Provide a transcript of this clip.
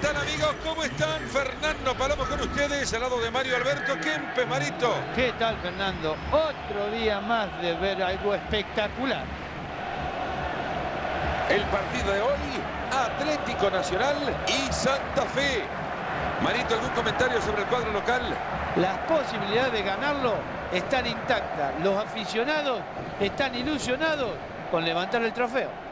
están, amigos? ¿Cómo están? Fernando Palomo con ustedes, al lado de Mario Alberto Kempe. Marito, ¿qué tal, Fernando? Otro día más de ver algo espectacular. El partido de hoy, Atlético Nacional y Santa Fe. Marito, ¿algún comentario sobre el cuadro local? Las posibilidades de ganarlo están intactas. Los aficionados están ilusionados con levantar el trofeo.